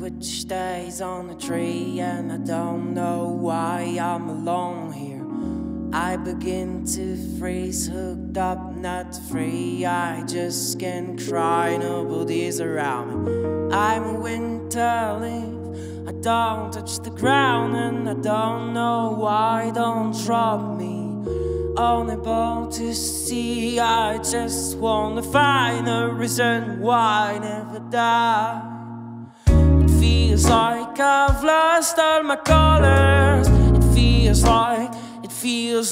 which stays on the tree, and I don't know why I'm alone here. I begin to freeze, hooked up, not free. I just can cry, nobody's around me. I'm a winter leaf, I don't touch the ground, and I don't know why, don't drop me. Unable to see, I just wanna find a reason why I never die. It feels like I've lost all my colors. It feels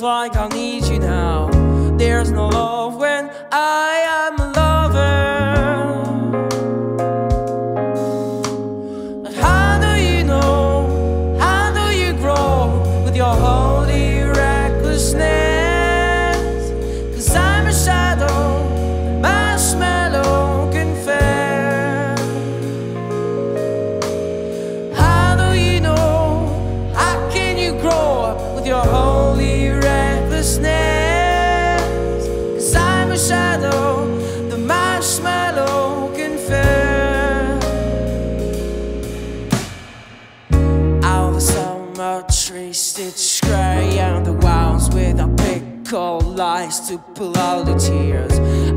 like I need you now. There's no love when I am a lover. But how do you know? How do you grow with your holy recklessness? It's grey and the wounds with our pickled lies to pull out the tears.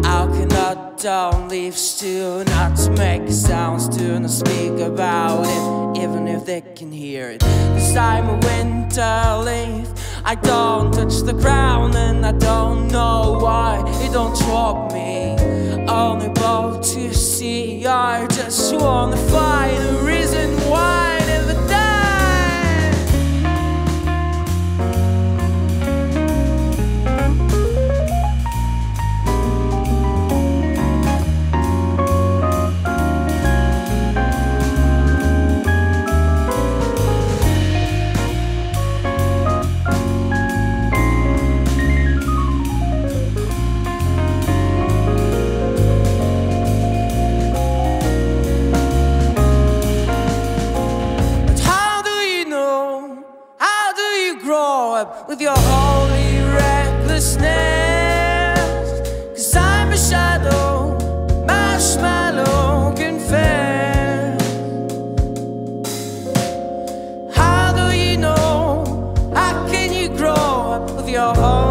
I cannot down leaves to not make sounds, to not speak about it, even if they can hear it. Cause I'm a winter leaf, I don't touch the ground, and I don't know why it don't drop me. Unable to see, I just wanna find a reason why I never die. With your holy recklessness, cause I'm a shadow, marshmallow can fail. How do you know? How can you grow up with your holy